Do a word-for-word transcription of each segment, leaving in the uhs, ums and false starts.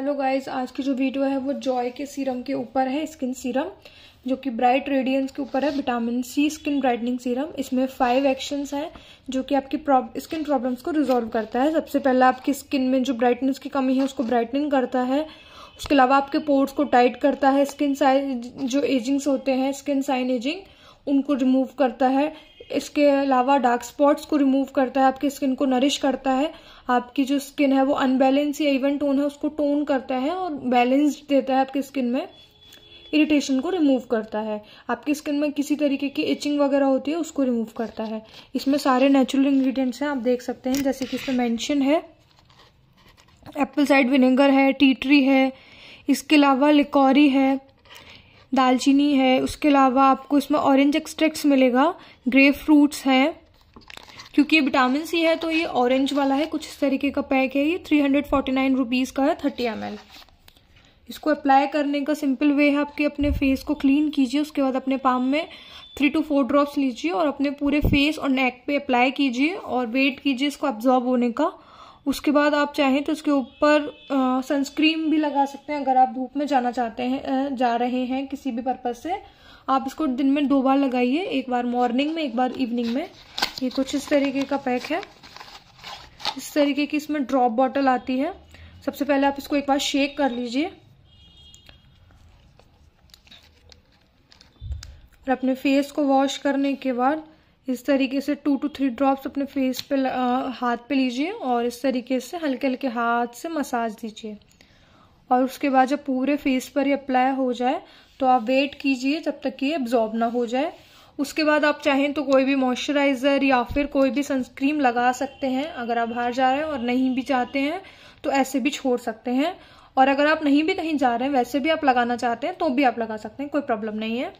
Hello guys, आज की जो वीडियो है वो जॉय के सीरम के ऊपर है, स्किन सीरम जो कि ब्राइट रेडियंस के ऊपर है। Vitamin C skin brightening serum. इसमें फाइव एक्शंस हैं जो कि आपकी स्किन प्रॉब्लम्स को रिजॉल्व करता है। सबसे पहला आपकी स्किन में जो ब्राइटनेस की कमी है उसको ब्राइटनिंग करता है। उसके अलावा आपके पोर्स को टाइट करता है। स्किन साइज जो एजिंग्स होते हैं, स्किन साइन एजिंग, उनको रिमूव करता है। इसके अलावा डार्क स्पॉट्स को रिमूव करता है, आपकी स्किन को नरिश करता है। आपकी जो स्किन है वो अनबैलेंस या इवन टोन है उसको टोन करता है और बैलेंस देता है। आपकी स्किन में इरिटेशन को रिमूव करता है। आपकी स्किन में किसी तरीके की इचिंग वगैरह होती है उसको रिमूव करता है। इसमें सारे नेचुरल इंग्रेडिएंट्स हैं, आप देख सकते हैं। जैसे कि इसमें मेंशन है एप्पल साइड विनेगर है, टी ट्री है, इसके अलावा लिकॉरी है, दालचीनी है। उसके अलावा आपको इसमें ऑरेंज एक्सट्रैक्ट्स मिलेगा, ग्रे फ्रूट्स हैं। क्योंकि ये विटामिन सी है तो ये ऑरेंज वाला है, कुछ इस तरीके का पैक है। ये three hundred forty nine rupees का है, थर्टी एम एल। इसको अप्लाई करने का सिंपल वे है, आपके अपने फेस को क्लीन कीजिए, उसके बाद अपने पाम में थ्री टू फोर ड्रॉप्स लीजिए और अपने पूरे फेस और नेक पे अप्लाई कीजिए और वेट कीजिए इसको अब्जॉर्ब होने का। उसके बाद आप चाहें तो उसके ऊपर सनस्क्रीन भी लगा सकते हैं। अगर आप धूप में जाना चाहते हैं जा रहे हैं किसी भी पर्पज से, आप इसको दिन में दो बार लगाइए, एक बार मॉर्निंग में, एक बार इवनिंग में। ये कुछ इस तरीके का पैक है। इस तरीके की इसमें ड्रॉप बॉटल आती है। सबसे पहले आप इसको एक बार शेक कर लीजिए और अपने फेस को वॉश करने के बाद इस तरीके से टू टू थ्री ड्रॉप्स अपने फेस पे आ, हाथ पे लीजिए और इस तरीके से हल्के हल्के हाथ से मसाज दीजिए। और उसके बाद जब पूरे फेस पर ये अप्लाई हो जाए तो आप वेट कीजिए जब तक ये एब्जॉर्ब ना हो जाए। उसके बाद आप चाहें तो कोई भी मॉइस्चराइज़र या फिर कोई भी सनस्क्रीन लगा सकते हैं। अगर आप बाहर जा रहे हैं और नहीं भी चाहते हैं तो ऐसे भी छोड़ सकते हैं, और अगर आप नहीं भी कहीं जा रहे हैं वैसे भी आप लगाना चाहते हैं तो भी आप लगा सकते हैं, कोई प्रॉब्लम नहीं है।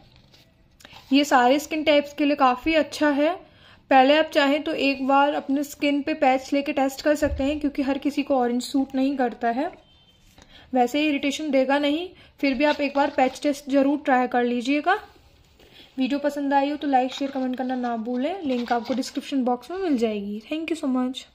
ये सारे स्किन टाइप्स के लिए काफ़ी अच्छा है। पहले आप चाहें तो एक बार अपने स्किन पे पैच लेके टेस्ट कर सकते हैं, क्योंकि हर किसी को ऑरेंज सूट नहीं करता है, वैसे ही इरिटेशन देगा नहीं। फिर भी आप एक बार पैच टेस्ट जरूर ट्राई कर लीजिएगा। वीडियो पसंद आई हो तो लाइक शेयर कमेंट करना ना भूलें। लिंक आपको डिस्क्रिप्शन बॉक्स में मिल जाएगी। Thank you so much.